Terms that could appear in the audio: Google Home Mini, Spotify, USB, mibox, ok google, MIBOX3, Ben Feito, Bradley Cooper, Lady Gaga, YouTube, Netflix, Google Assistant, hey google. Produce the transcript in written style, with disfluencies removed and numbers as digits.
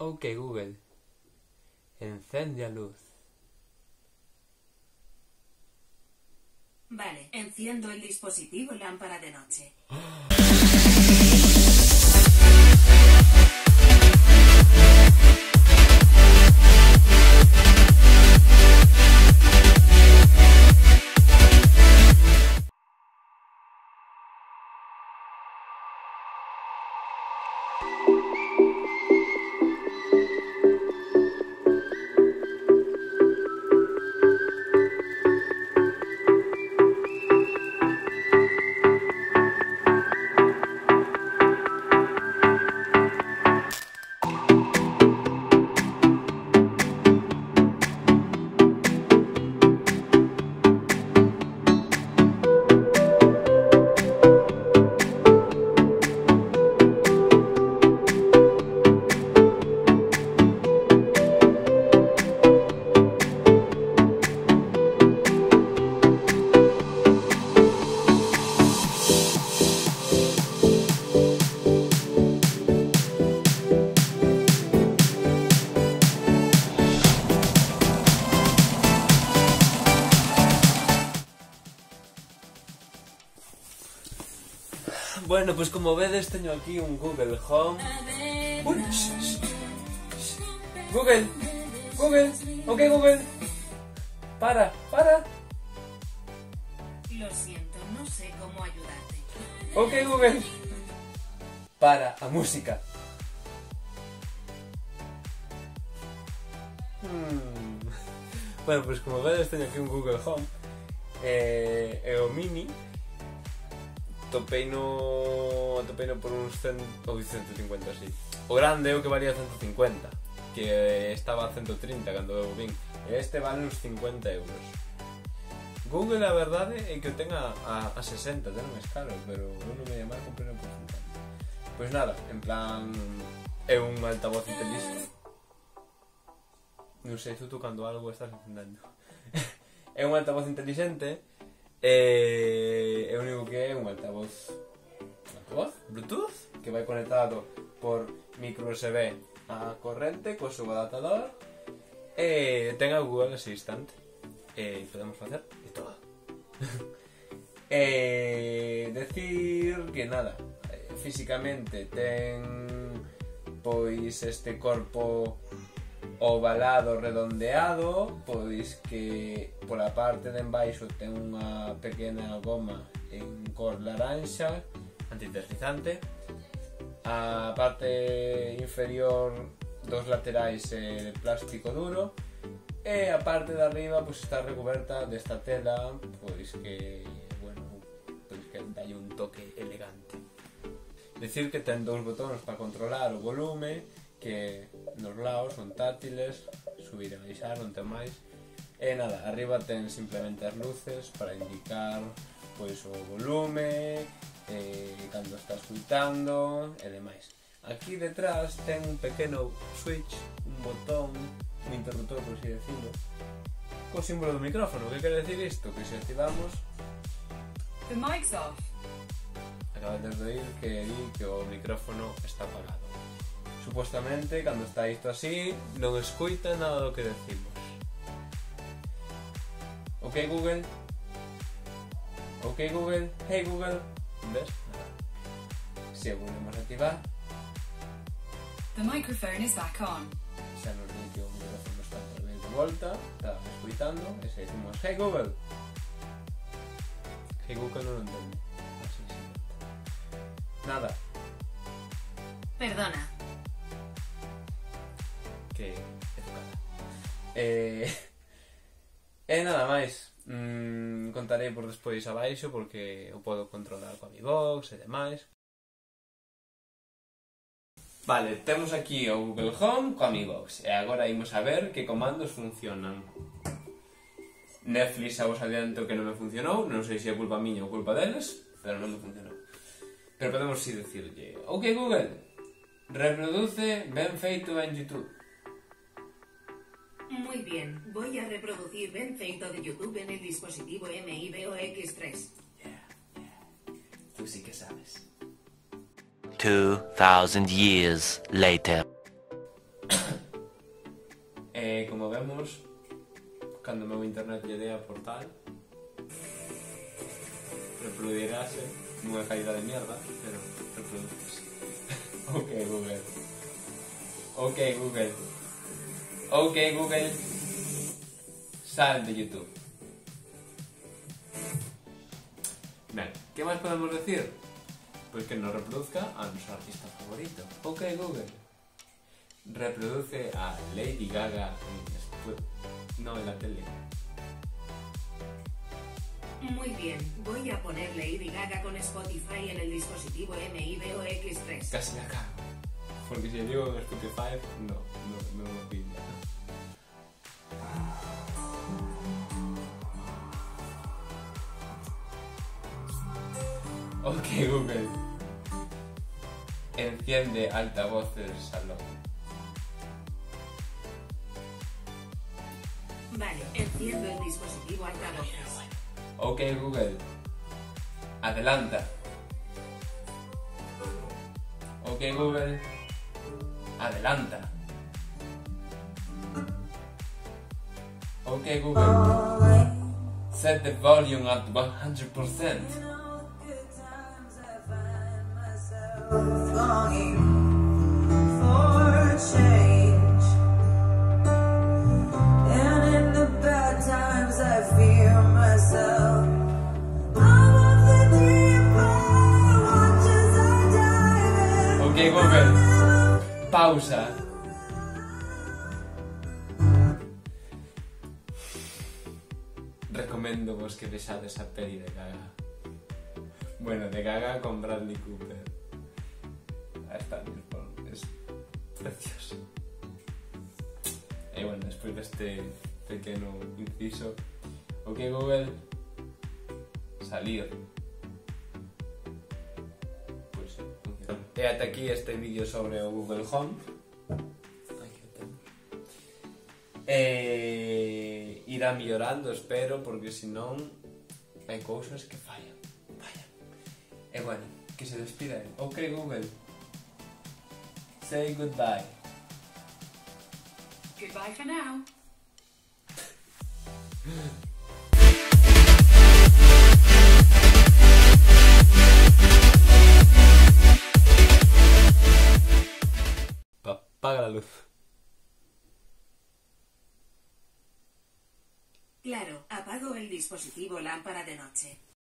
Ok Google, enciende la luz. Vale, enciendo el dispositivo lámpara de noche. Bueno, pues como vedes, tengo aquí un Google Home. Uy, Google, ok Google, para. Lo siento, no sé cómo ayudarte. Ok Google, para a música. Bueno, pues como vedes, tengo aquí un Google Home Mini. Topeino por un 150, sí. O grande, o que valía 150, que estaba a 130 cando veo bien. Este vale unos 50€. Google, la verdade, é que o tenga a 60, non é caro, pero non me llamar compré por 50. Pois nada, en plan, é un altavoz inteligente. Non sei, tú tocando algo estás encendendo. É un altavoz inteligente. O único que é un altavoz Bluetooth que vai conectado por micro USB a corrente co seu adaptador e ten o Google Assistant e podemos facer de todo. Decir que nada, físicamente ten pois este corpo ovalado, redondeado, pois que pola parte de embaixo ten unha pequena goma en cor laranxa antideslizante. A parte inferior dos laterais é plástico duro e a parte de arriba pois está recoberta desta tela pois que, bueno, pois que dai un toque elegante. Decir que ten dous botóns para controlar o volume que nos lados son táctiles, subir e baixar, non ten máis. E nada, arriba ten simplemente as luces para indicar pois o volume, cando está escutando e demais. Aquí detrás ten un pequeno switch, un botón, un interruptor, por así decirlo, co símbolo do micrófono. Que quere decir isto? Que se activamos the mic's off. Acabades de oír que di que o micrófono está apagado. Supostamente, cando está isto así, non escoita nada do que decimos. Ok Google, hey Google, ¿ves? Si volvemos a activar, the microphone is back on. Xa nos di que o micrófono está outra vez de volta, está escoitando, e se dicimos hey Google non o entende. Así se nada. Perdona. Que educada. E nada máis, contarei por despois abaixo porque o podo controlar coa mi box e demais. Vale, temos aquí o Google Home coa mi box e agora imos a ver que comandos funcionan. Netflix xa vos adianto que non me funcionou, non sei se é culpa miña ou culpa deles, pero non me funcionou. Pero podemos si decirlle, ok Google, reproduce Ben Feito en YouTube. Muy bien, voy a reproducir Ben Feito de YouTube en el dispositivo MIBOX3. Tú sí que sabes. 2000 years later. Como vemos, cuando meu internet llegue a portal, reproduirase, nunha calidad de mierda, pero reproduirase. Ok, Google. Ok, Google. Ok, Google. Sal de YouTube. Bien, ¿qué más podemos decir? Pues que nos reproduzca a nuestro artista favorito. Ok, Google. Reproduce a Lady Gaga en la tele. Muy bien, voy a poner Lady Gaga con Spotify en el dispositivo MIBOX3. Casi la cago. Porque si yo digo Spotify, no me pide. Ok, Google. Enciende altavoz del salón. Vale, enciendo el dispositivo altavoz. Ok, Google. Adelanta. Ok, Google. Adelanta. Ok, Google. Set the volume at 100%. Ok, Google, pausa. Recomiendo vos que besades esa peli de Gaga. Bueno, de Gaga con Bradley Cooper. Ahí está, es precioso. Y bueno, después de este pequeño inciso, ok, Google, salir. Y hasta aquí este vídeo sobre Google Home. Irá mejorando, espero, porque si no hay cosas que fallan. Y bueno, que se despidan. Ok, Google. Say goodbye. Goodbye for now. Apaga la luz. Claro, apago el dispositivo lámpara de noche.